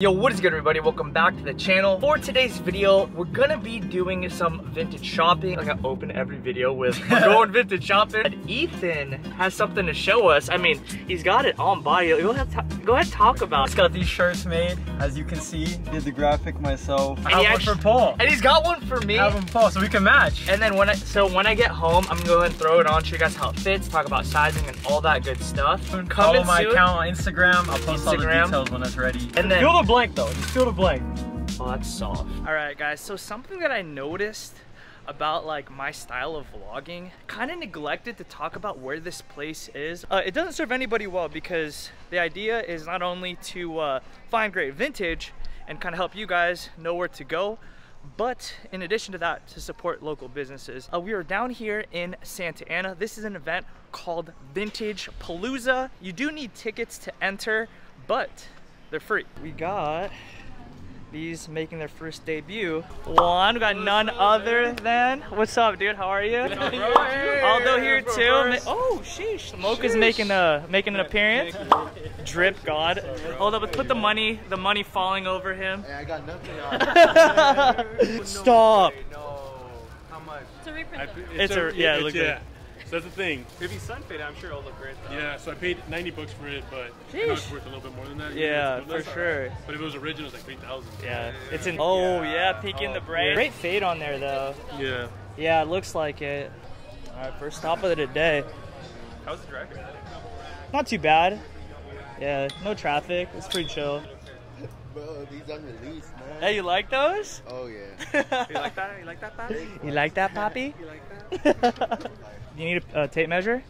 Yo, what is good everybody? Welcome back to the channel. For today's video, we're gonna be doing some vintage shopping. I'm gonna open every video with we're going vintage shopping. And Ethan has something to show us. I mean, he's got it on by. Go ahead and talk about it. He's got these shirts made, as you can see. Did the graphic myself. I have one for Paul. And he's got one for me. I have one for Paul, so we can match. And then when I get home, I'm gonna go ahead and throw it on, show you guys how it fits, talk about sizing and all that good stuff. Follow my account on Instagram. I'll post all the details when it's ready. And then blank though, just fill the blank. Oh, that's soft. All right guys, so something that I noticed about like my style of vlogging, kind of neglected to talk about where this place is. It doesn't serve anybody well because the idea is not only to find great vintage and kind of help you guys know where to go, but in addition to that, to support local businesses. We are down here in Santa Ana. This is an event called Vintage Palooza. You do need tickets to enter, but they're free. We got these making their first debut. One, we got none other than, what's up dude, how are you? Aldo here too. Oh sheesh, Smoke is making an appearance. Drip God. Hold up, let's put the money falling over him. Hey, I got nothing on. Stop. How much? It's a reprint. Yeah, it looks good. So that's the thing. If you sun fade, I'm sure it'll look great though. Yeah, so I paid 90 bucks for it, but I know it's worth a little bit more than that. Yeah, for sure. Right. But if it was original, it's like 3,000. Yeah. It's an, oh yeah, peek in the brain. Yeah. Great fade on there though. Yeah. Yeah, it looks like it. All right, first stop of the day. How's the drive? Not too bad. Yeah, no traffic. It's pretty chill. Bro, these unreleased, man. Hey, you like those? Oh yeah. You like that? You like that, Poppy? You like that, Poppy? You like that? You need a tape measure?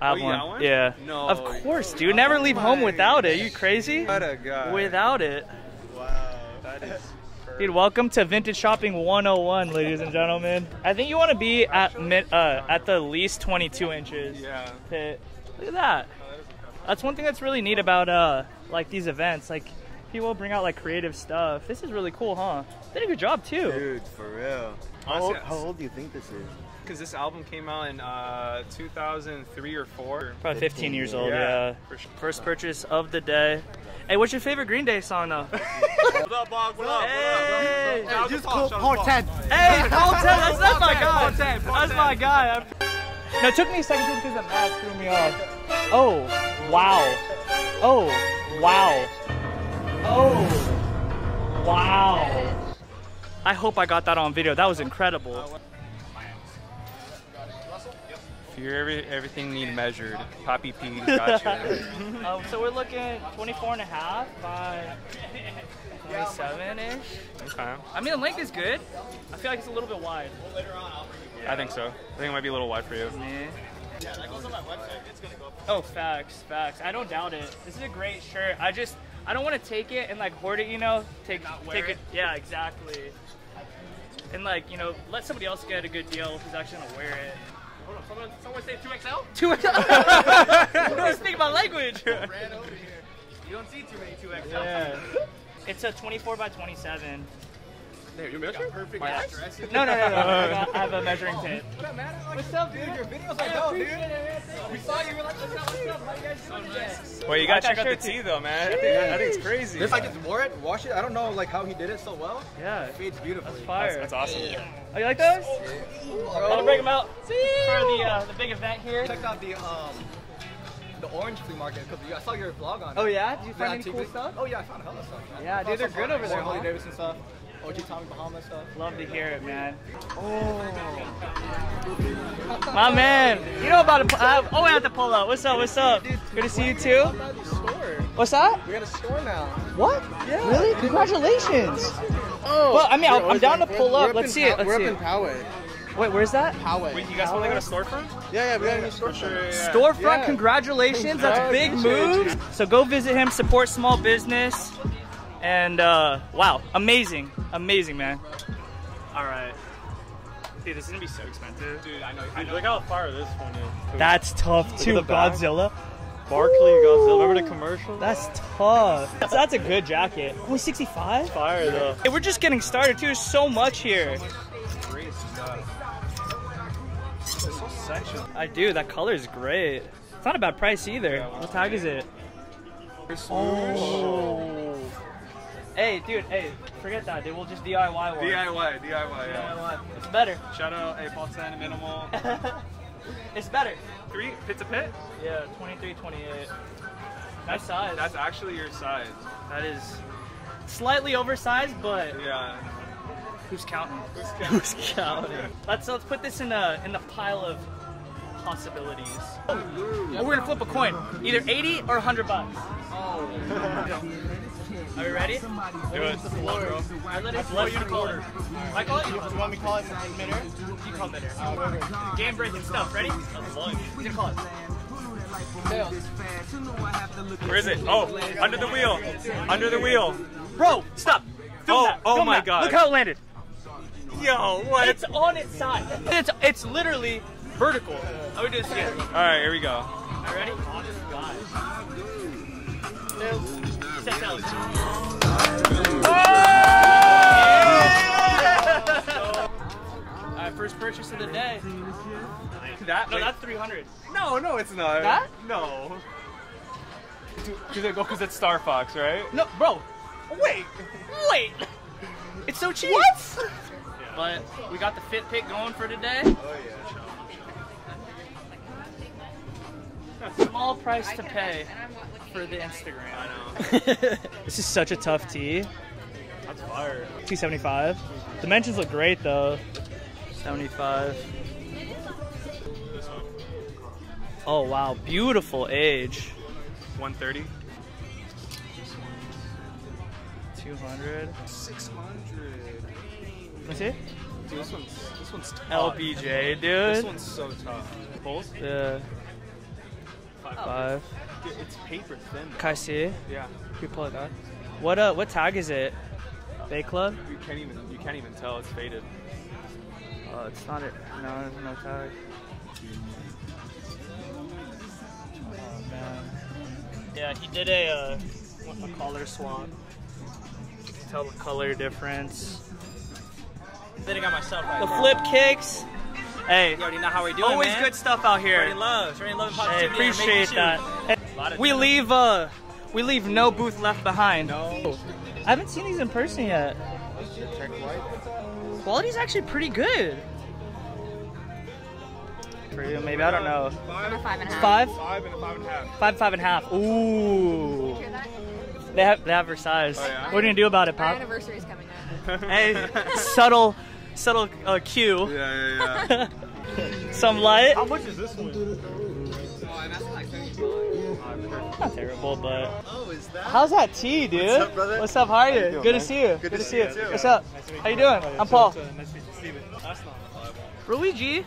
I have one. Yeah. No. Of course, dude. Never leave home without it. Are you crazy? What a guy. Without it. Wow. That is perfect. Dude, welcome to Vintage Shopping 101, ladies and gentlemen. I think you want to be at the least 22 inches. Yeah. Pit. Look at that. That's one thing that's really neat about like these events. Like people bring out like creative stuff. This is really cool, huh? They did a good job too. Dude, for real. How old do you think this is? Because this album came out in 2003 or 4. Probably 15 years old, yeah. First purchase of the day. Hey, what's your favorite Green Day song, though? What up, Bog? What up? Hey! Just call Paul Ted. Hey, Paul Ted! That's my guy! That's my guy! No, it took me a second because the mask threw me off. Oh, wow. Oh, wow. Oh, wow. I hope I got that on video. That was incredible. If you're everything need measured, Poppy P got you. So we're looking 24.5 by 27-ish. Okay. I mean, the length is good. I feel like it's a little bit wide. I think so. I think it might be a little wide for you. Yeah, that goes on my website. It's gonna go up. Oh, facts. I don't doubt it. This is a great shirt. I don't want to take it and like hoard it, you know. Not wear it. Yeah, exactly. And like, you know, let somebody else get a good deal who's actually gonna wear it. Hold on, someone say 2XL? 2XL? No, speak my language. Ran over here. You don't see too many 2XL. Yeah. It's a 24 by 27. There, you measuring? Perfect. No. I have a measuring tape. What's up, dude? Your videos are dope, dude. We saw you. We were like, what's up? How you guys doing today? Well, you gotta check out the tea, though, man. I think it's crazy. It's like it's wore it, wash it. I don't know like how he did it so well. Yeah. It fades beautifully. That's fire. That's awesome. Oh, you like those? I'll break them out for the big event here. Check out the orange flea market because I saw your vlog on it. Oh yeah? Did you find any cool stuff? Oh yeah, I found a hell of stuff. Yeah, dude, they're good over there. Holly Davidson stuff. OG Tommy Bahama stuff. Love to hear it, man. Oh, my man. You know about to. I have to pull up. What's up? Good to see you too. What's that? We got a store now. What? Yeah. Really? Congratulations. Oh. Well, I mean, I'm down to pull up. Let's see it. We're up in Poway. Wait, where's that? Poway. Wait, you guys want to go to storefront? Yeah, we got a new storefront. Storefront, congratulations. That's big moves. So go visit him. Support small business. And wow, amazing, man. All right, dude, this is gonna be so expensive. Dude, I know. Look how far this one is. That's tough too. Look at the Godzilla, Barkley Godzilla. Remember the commercial? That's tough. That's a good jacket. Only 65? Fire though. Hey, we're just getting started too. There's so much here. Great stuff. This whole section. I do. That color is great. It's not a bad price either. What tag is it? Oh. Hey, dude, hey, forget that, dude. We'll just DIY one. DIY, yeah. It's better. Shout out, hey, Paul Santa Minimal. It's better. Three, pits a pit? Yeah, 23, 28. Nice size. That's actually your size. That is slightly oversized, but yeah. Who's counting? Who's counting? Let's put this in the pile of possibilities. And we're gonna flip a coin, either 80 or 100 bucks. Oh. Are we ready? Do it. I call you to quarter. I call it? You want me to call it mid-air? You call mid-air. Game-breaking stuff. Ready? That's lunch. You call it. Where is it? Oh, under the wheel. Under the wheel. Bro, stop. Film that. Oh my God. Look how it landed. Yo, what? It's on its side. It's literally vertical. I would do this again. All right, here we go. All right, ready? No. Yeah. Alright, first purchase of the day. That? No, that's 300. No, no, it's not. That? No. Because it's Star Fox, right? No, bro. Wait. It's so cheap. What? Yeah. But we got the fit pick going for today. Oh yeah. Small price to pay. For the Instagram. I know. This is such a tough tee. That's fire. 275. Dimensions look great though. 75. This one. Oh wow, beautiful age. 130. 200. 600. Let me see. Dude, this one's tough. LBJ, dude. This one's so tough. Both? Yeah. 5.5. Dude, it's paper thin. Can I see? Yeah. Can you pull it out? What tag is it? Bay Club? You can't even tell. It's faded. Oh, it's not it. No, there's no tag. Oh man. Yeah, he did a collar swap. You can tell the color difference. Then I got myself right. The flip kicks. Hey, you already know how we doing, always man. Good stuff out here. Spreading love and positivity. Hey, appreciate that. Hey, we leave no booth left behind. No. I haven't seen these in person yet. Quality's actually pretty good. For you, maybe, I don't know. Five and a half. Five and a half. Ooh. They have her size. Oh, yeah. What are you gonna do about it, Pop? Our anniversary's coming up. Hey, subtle cue. Yeah. Some light. How much is this one? Not terrible, but. Oh, is that? How's that tea, dude? What's up, brother? What's up, how are you? Good to see you. Good to see you. Too. What's up? Nice how you doing? I'm Paul. Nice to meet you, Steven. That's not reliable. Really, G?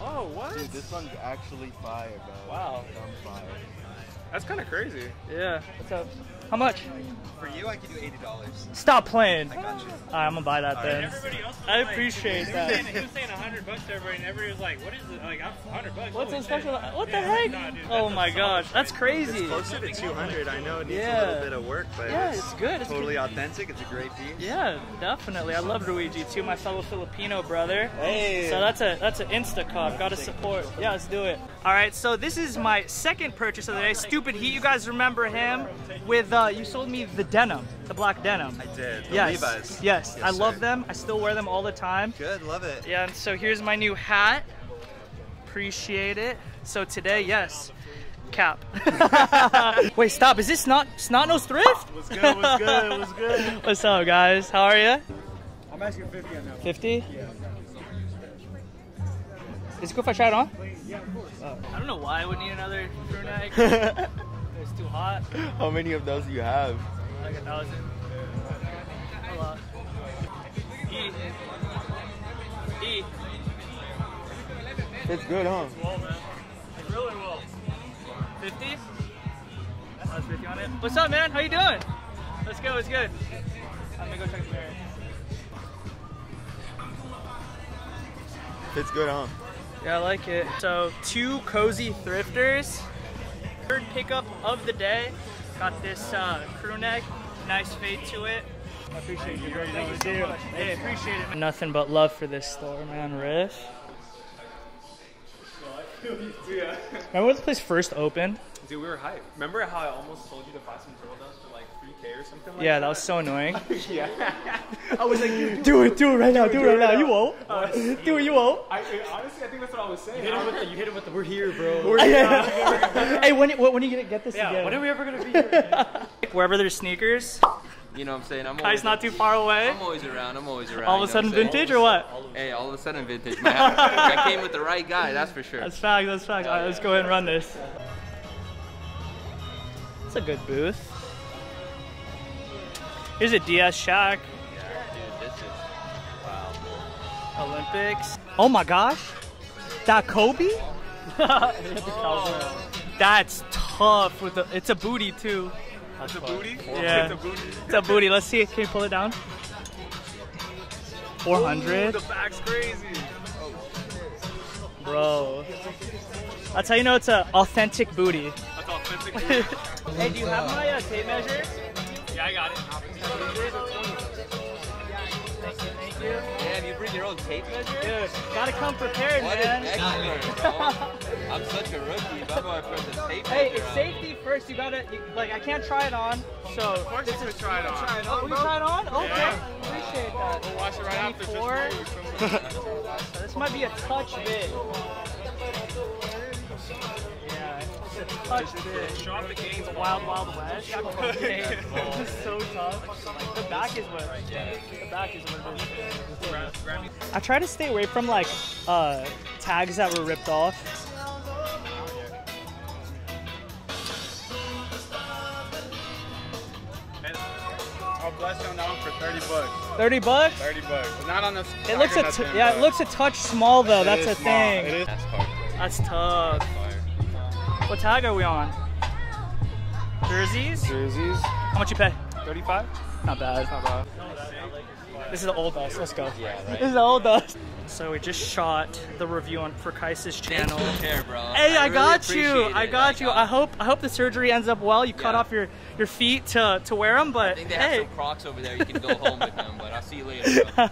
Oh, what? Dude, this one's actually fire, bro. Wow. I'm fire. That's kind of crazy. Yeah. What's up? How much? For you, I can do $80. Stop playing. I got you. Alright, I'm gonna buy that then. I appreciate that. He was saying 100 bucks to everybody, and everybody was like, what is it? Like, I'm 100 bucks. What's inspection? What the heck? Nah, dude, oh my gosh, that's crazy. It's closer to 200. I know it needs a little bit of work, but yeah, it's good. It's totally authentic. It's a great piece. Yeah, definitely. I love Luigi too, my fellow Filipino brother. Hey. So that's an Insta cop. Gotta support. Yeah, let's do it. Alright, so this is my second purchase of the day. Stupid Heat, you guys remember him with you sold me the denim, the black denim. I did. The yes. Levi's. Yes. I love them. I still wear them all the time. Good. Love it. Yeah. And so here's my new hat. Appreciate it. So today, yes, cap. Wait, stop. Is this not Snotnose Thrift? What's good? What's up, guys? How are you? I'm asking 50 on that one. 50? Yeah. Is it cool if I try it on? Yeah, of course. I don't know why I would need another brunette. It's too hot. How many of those do you have? Like 1,000. A lot. E. It's good, huh? It's well, man. It's really well. 50? That's 50 on it. What's up, man? How you doing? Let's go. It's good. I'm gonna go check the mirror. It's good, huh? Yeah, I like it. So, two cozy thrifters. Third pickup of the day. Got this crew neck, nice fade to it. I appreciate you, bro. Thank you so much. Hey, appreciate it. Nothing but love for this store, man. Riff. Remember when this place first opened? Dude, we were hyped. Remember how I almost told you to buy some drill dust for like $3K or something like that. Yeah, that was so annoying. Yeah. I was like, do it right now. You won't. Do it, you won't. Honestly, I think that's what I was saying. You hit him with the, we're here, bro. We're here. Hey, when are you going to get this again? When are we ever going to be here? Wherever there's sneakers. You know what I'm saying? He's not too far away. I'm always around. All of a sudden vintage or what? Hey, all of a sudden vintage. I came with the right guy, that's for sure. That's fact, that's fact. All right, let's go ahead and run this. It's a good booth. Here's a DS Shack. Yeah, dude, this is... Wow. Olympics. Oh my gosh. That Kobe? Oh. That's tough. With the, it's a booty too. That's a booty? Yeah. It's a booty. It's a booty. Let's see. Can you pull it down? 400. Ooh, the back's crazy. Bro. That's how you know it's an authentic booty. That's authentic booty. Hey, do you have my tape measure? Yeah, I got it. Thank you. Man, you bring your own tape measure? Dude, gotta come prepared, man. I'm such a rookie, but I'm gonna put the tape measure. Hey, it's safety first. You gotta, like, I can't try it on. So, of course you can try it on. Oh, we can try it on? Okay. Yeah. Appreciate that. We'll wash it right after. This might be a touch big. Shot the games, wild west. This is so tough. The back is what it is. I try to stay away from like tags that were ripped off. I'll bless you on that one for 30 bucks. 30 bucks? 30 bucks. It's not on the. It looks a it looks a touch small though. That's a thing. It is. That's hard. That's tough. What tag are we on? Jerseys? Jerseys. How much you pay? 35. Not bad. It's not bad. This is the old us. Let's go. Yeah, right. This is the old us. So we just shot the review on for Qias's channel. Care, bro. Hey, I got really you. I got like, you. I hope the surgery ends up well. You cut off your feet to wear them, but I think they have some Crocs over there. You can go home with them, but I'll see you later, bro.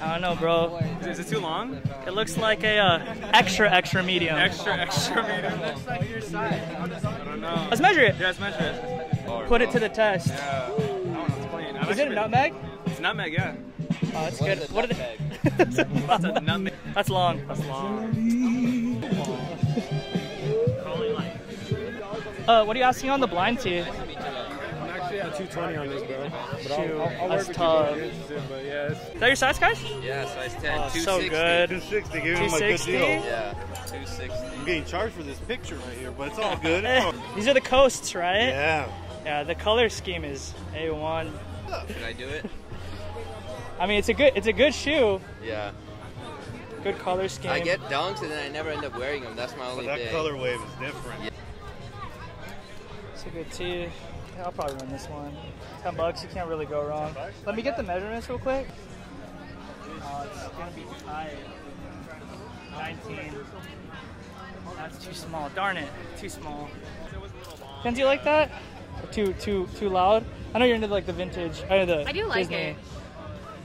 I don't know, bro. Is it too long? It looks like a extra medium. Extra medium. It looks like your size. I don't know. Let's measure it. Yeah, let's measure it. Put it to the test. Yeah. I don't know. It's plain. Is it a nutmeg? It's a nutmeg, yeah. Oh, that's good. What are they? That's a nutmeg. That's long. That's long. What are you asking on the blind tee? Yeah, 220 on this, bro. But I'll that's tough. Yeah, is that your size, guys? Yeah, size 10. Oh, 260. So good. 260. Give him a good deal. Yeah, 260. I'm getting charged for this picture right here, but it's all good. These are the coasts, right? Yeah. Yeah, the color scheme is A1. Should I do it? I mean, it's a good shoe. Yeah. Good color scheme. I get dunks and then I never end up wearing them. That's my only thing. That color wave is different. Yeah. It's a good tee. I'll probably win this one. 10 bucks, you can't really go wrong. Let me get the measurements real quick. Oh, it's gonna be tight. 19. That's too small. Darn it, too small. Kenzie, you like that? Or too loud? I know you're into like the vintage. I do like Disney. It.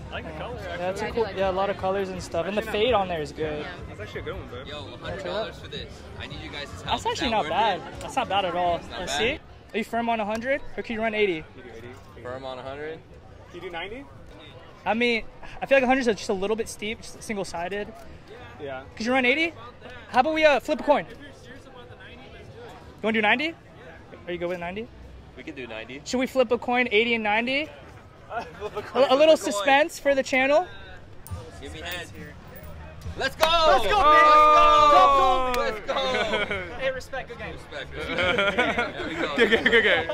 I like the color. Actually. Yeah, it's a cool. Like yeah, a lot of colors and stuff, and the fade on there is good. Yeah. That's actually a good one, bro. Yo, $100 for this. I need you guys' help. That's actually not bad. That's not bad at all. Let's see. Are you firm on 100 or can you run 80? Can you do 80? Firm on 100. Can you do 90? I mean, I feel like 100 is just a little bit steep, just single-sided. Yeah. Could you run 80? How about we flip a coin? If you're serious about the 90, let's do it. You want to do 90? Yeah. Are you good with 90? We could do 90. Should we flip a coin, 80 and 90? Flip a coin, a little suspense for the channel. Give me heads here. Let's go! Let's go, oh! Let's go! Let's go! Hey, respect. Good game. Respect. Good game. Go. Good game.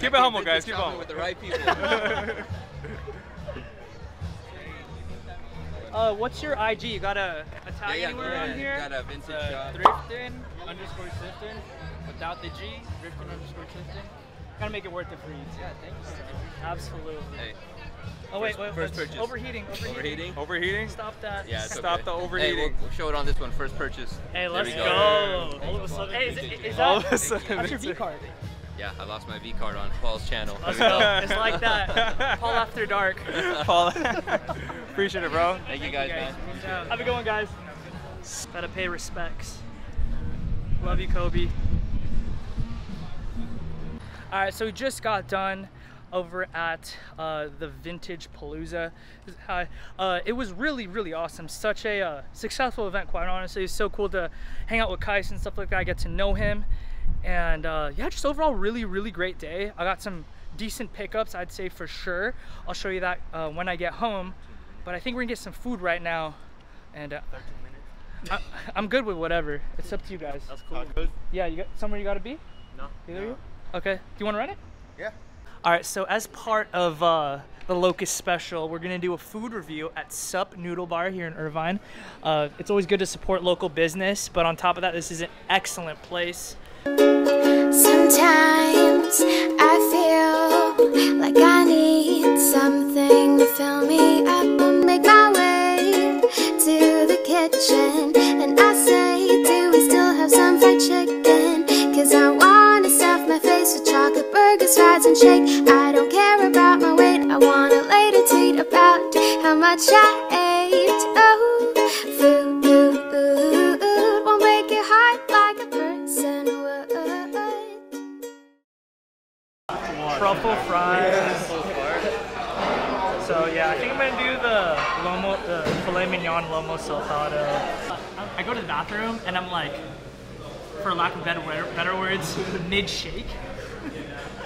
Keep it humble, guys. Keep it humble. With the right people. What's your IG? You got a tag anywhere around here? Got a vintage Thrifton_Sifton. Without the G. Thrifton_Sifton. Gotta make it worth it for you. Yeah, thank you. So, absolutely. Hey. Oh wait, first overheating. Stop that. Yeah, stop the overheating. Hey, we'll show it on this one. First purchase. Hey, let's go. All of a sudden. Hey, is that that's your V card? Yeah, I lost my V card on Paul's channel. Let's go. It's like that. Paul after dark. Paul. Appreciate it, bro. Thank you guys, man. Have a good one, guys. Gotta pay respects. Love you, Kobe. All right, so we just got done over at the Vintage Palooza. It was really, really awesome. Such a successful event, quite honestly. It's so cool to hang out with Qias and stuff like that. I get to know him. And yeah, just overall really, really great day. I got some decent pickups, I'd say, for sure. I'll show you that when I get home. But I think we're gonna get some food right now. And 13 minutes. I'm good with whatever. It's up to you guys. That's cool. Yeah, you got somewhere you gotta be? No. Either of you? Okay. Do you wanna run it? Yeah. All right, so as part of the Locust special, we're gonna do a food review at Sup Noodle Bar here in Irvine. It's always good to support local business, but on top of that, this is an excellent place. Sometimes I feel like I need something to fill me up and make my way to the kitchen. And I say, do we still have some fried chicken? Cause I wanna stuff my face with chocolate burgers, fries and shake. I don't care about my weight, I wanna later tweet about how much I ate. Oh, food won't make your heart like a person would. Truffle fries. Yeah. So yeah, I think I'm gonna do the filet mignon lomo saltado. I go to the bathroom and I'm like, for lack of better words, mid shake.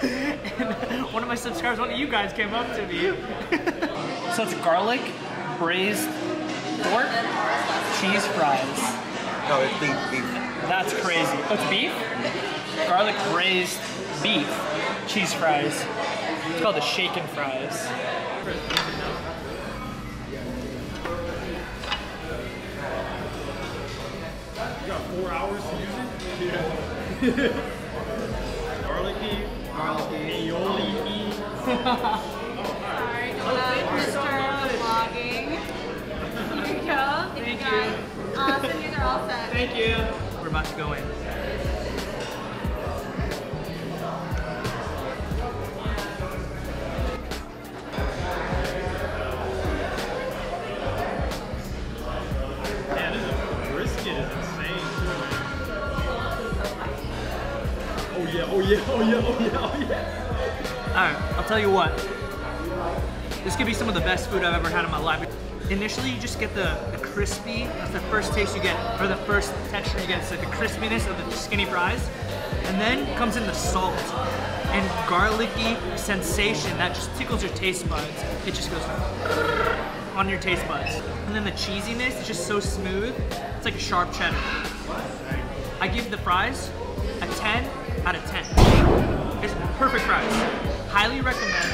And one of my subscribers, one of you guys, came up to me. So it's garlic, braised pork, cheese fries. No, it's beef. That's crazy. Oh, it's beef. Garlic braised beef. Cheese fries. It's called the shaken fries. You got 4 hours to use it? Yeah. Garlicky, aioli. Alright, just start vlogging. Here we go. Thank you. Awesome, these are all set. Thank you. We're about to go in. Oh yeah. Alright, I'll tell you what. This could be some of the best food I've ever had in my life. Initially, you just get the crispy, that's the first taste you get, or the first texture you get. It's like the crispiness of the skinny fries. And then comes in the salt and garlicky sensation that just tickles your taste buds. It just goes on your taste buds. And then the cheesiness is just so smooth. It's like a sharp cheddar. I give the fries a 10 out of 10. It's perfect fries. Highly recommend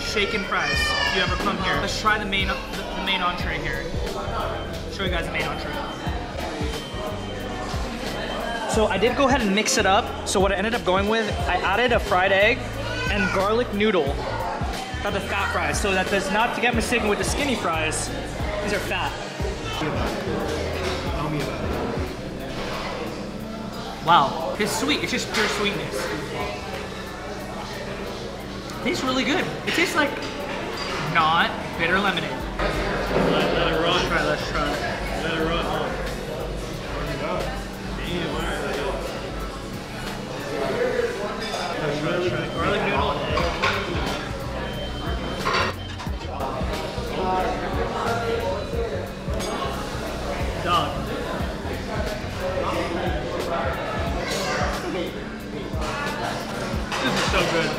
shaken fries if you ever come here. Let's try the main entree here. Show you guys the main entree. So I did go ahead and mix it up. So what I ended up going with, I added a fried egg and garlic noodle. Not the fat fries. So that does not to get mistaken with the skinny fries. These are fat. Wow. It's sweet, it's just pure sweetness. It tastes really good. It tastes like not bitter lemonade. Let it run. Let's try. Let it run. Let's try. Garlic noodle. Dog. So good.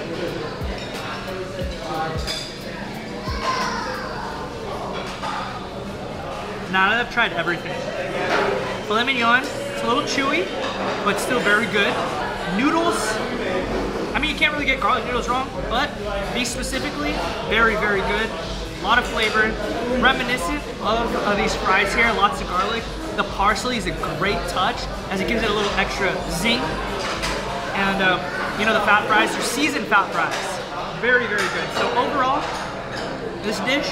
Now that I've tried everything. Filet mignon, it's a little chewy, but still very good. Noodles, I mean, you can't really get garlic noodles wrong, but these specifically, very, very good. A lot of flavor, reminiscent of these fries here, lots of garlic. The parsley is a great touch, as it gives it a little extra zing. And you know, the fat fries are seasoned fat fries. Very, very good. So overall, this dish,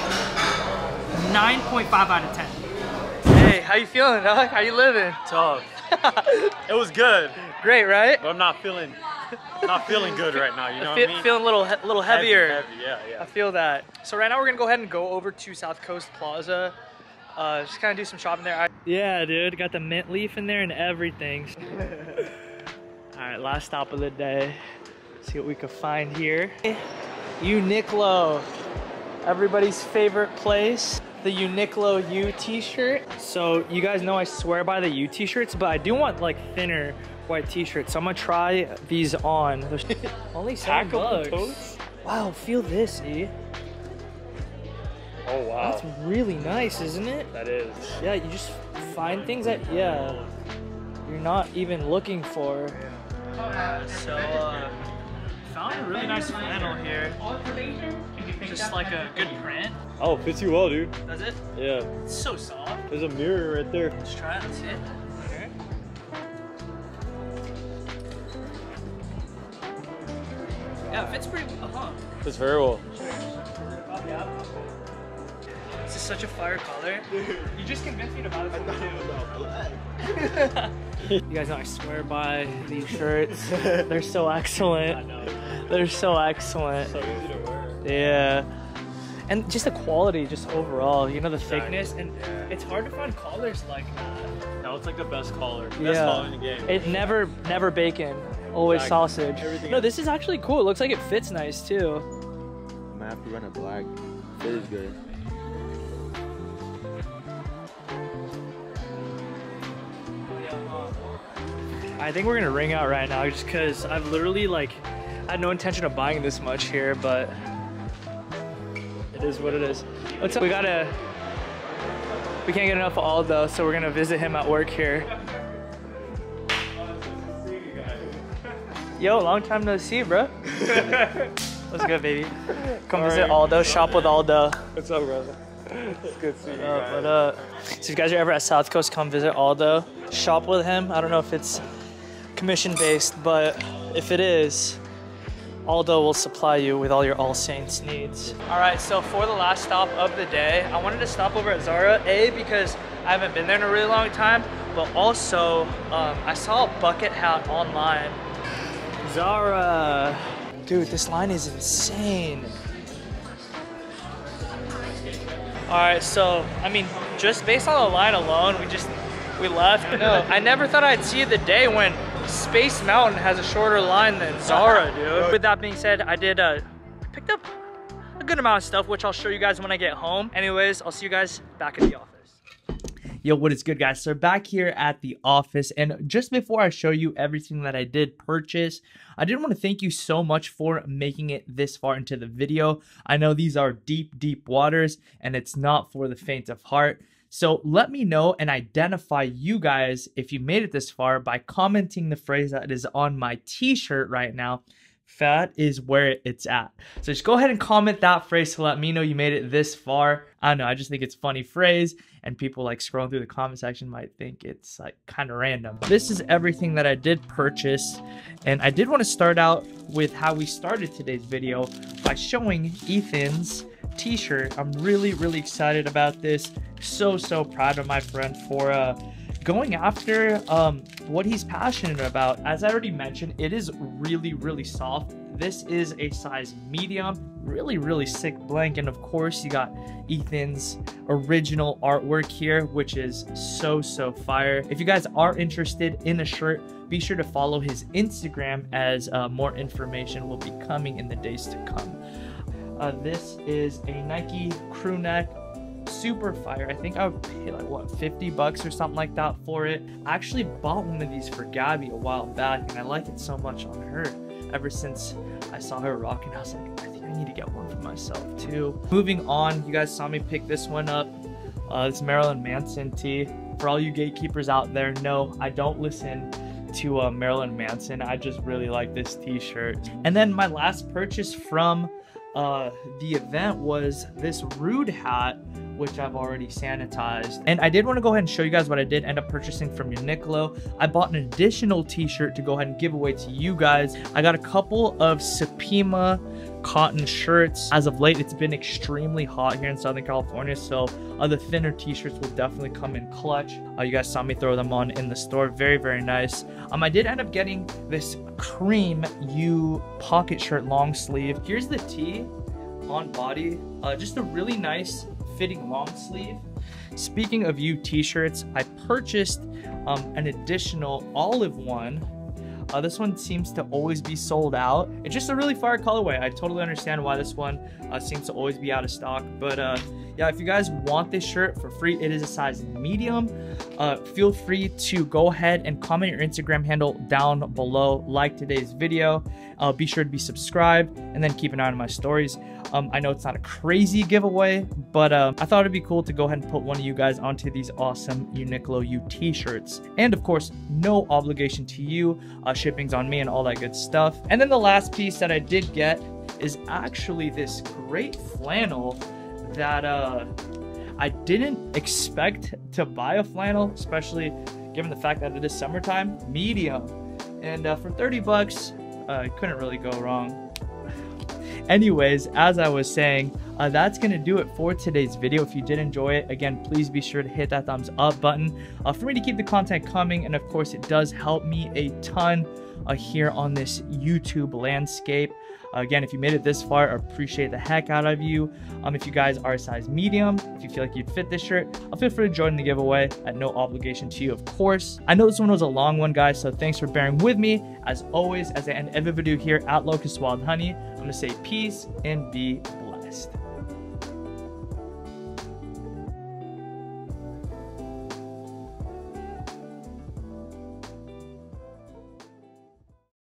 9.5 out of 10. Hey, how you feeling, dog? How you living? Tough. It was good. Great, right? But I'm not feeling good right now, you know what I mean? Feeling a little heavier. Heavy, yeah. I feel that. So right now we're gonna go ahead and go over to South Coast Plaza. Just kind of do some shopping there. Yeah, dude, got the mint leaf in there and everything. All right, last stop of the day. See what we can find here. Uniqlo, everybody's favorite place. The Uniqlo U t-shirt. So you guys know I swear by the U t-shirts, but I do want like thinner white t-shirts. So I'm gonna try these on. There's only $7. Wow, feel this, E. Oh wow. That's really nice, isn't it? That is. Yeah, you just find things that, yeah, you're not even looking for. So, found a really nice flannel here. Just like a good print. Oh, fits you well, dude. Does it? Yeah. It's so soft. There's a mirror right there. Let's try it. Let's hit. Okay. Yeah, it fits pretty well, huh? Fits very well. This is such a fire color. You just convinced me to buy this one too. You guys know I swear by these shirts. They're so excellent. I know. They're so excellent. So easy to wear. Yeah, and just the quality just overall, you know, the thickness, and yeah, it's hard to find collars like that. No, it's like the best collar, best collar in the game. It never bacon, always sausage. Everything no, this is actually cool. It looks like it fits nice too. I'm gonna have to run a black. It is good. I think we're gonna ring out right now just because I've literally like had no intention of buying this much here, but is what it is. What's up? We can't get enough of Aldo, so we're gonna visit him at work here. Yo, long time no see, bro. What's good, baby? Come visit Aldo, shop with Aldo. What's up, brother? It's good to see you guys. What up? So if you guys are ever at South Coast, come visit Aldo, shop with him. I don't know if it's commission-based, but if it is, Aldo will supply you with all your All Saints needs. All right, so for the last stop of the day, I wanted to stop over at Zara, A, because I haven't been there in a really long time, but also I saw a bucket hat online. Zara. Dude, this line is insane. All right, so, I mean, just based on the line alone, we left. No, I never thought I'd see the day when Space Mountain has a shorter line than Zara, dude. With that being said, I did picked up a good amount of stuff, which I'll show you guys when I get home. Anyways, I'll see you guys back at the office. Yo, what is good, guys? So back here at the office, and just before I show you everything that I did purchase, I did want to thank you so much for making it this far into the video. I know these are deep, deep waters, and it's not for the faint of heart. So let me know and identify you guys if you made it this far by commenting the phrase that is on my t-shirt right now. That is where it's at. So just go ahead and comment that phrase to let me know you made it this far. I don't know, I just think it's a funny phrase, and people like scrolling through the comment section might think it's like kind of random. This is everything that I did purchase, and I did want to start out with how we started today's video by showing Ethan's t-shirt. I'm really excited about this. So proud of my friend for going after what he's passionate about. As I already mentioned, it is really soft. This is a size medium. Really sick blank, and of course you got Ethan's original artwork here, which is so fire. If you guys are interested in a shirt, be sure to follow his Instagram, as more information will be coming in the days to come. This is a Nike crew neck, super fire. I think I would pay like what, $50 or something like that for it. I actually bought one of these for Gabby a while back, and I like it so much on her. Ever since I saw her rocking, I was like, I think I need to get one for myself too. Moving on, you guys saw me pick this one up. This Marilyn Manson tee. For all you gatekeepers out there, no, I don't listen to Marilyn Manson. I just really like this t-shirt. And then my last purchase from the event was this Rude hat, which I've already sanitized. And I did want to go ahead and show you guys what I did end up purchasing from Uniqlo. I bought an additional t-shirt to go ahead and give away to you guys. I got a couple of Supima cotton shirts. As of late, it's been extremely hot here in Southern California, so the thinner t-shirts will definitely come in clutch. You guys saw me throw them on in the store. Very nice. I did end up getting this cream U pocket shirt long sleeve. Here's the tee on body. Just a really nice fitting long sleeve. Speaking of U t-shirts, I purchased an additional olive one This one seems to always be sold out. It's just a really fire colorway. I totally understand why this one seems to always be out of stock. But yeah, if you guys want this shirt for free, it is a size medium. Feel free to go ahead and comment your Instagram handle down below. Like today's video. Be sure to be subscribed and then keep an eye on my stories. I know it's not a crazy giveaway, but I thought it'd be cool to go ahead and put one of you guys onto these awesome Uniqlo U t-shirts. And of course, no obligation to you. Shipping's on me and all that good stuff. And then the last piece that I did get is actually this great flannel that I didn't expect to buy a flannel, especially given the fact that it is summertime. Medium. And for 30 bucks, I couldn't really go wrong. Anyways, as I was saying, that's gonna do it for today's video. If you did enjoy it, again, please be sure to hit that thumbs up button for me to keep the content coming, and of course it does help me a ton here on this YouTube landscape. Again, if you made it this far, I appreciate the heck out of you. If you guys are a size medium, if you feel like you'd fit this shirt, feel free to join the giveaway at no obligation to you, of course. I know this one was a long one, guys, so thanks for bearing with me. As always, as I end every video here at Locust Wild Honey, I'm gonna say peace and be blessed.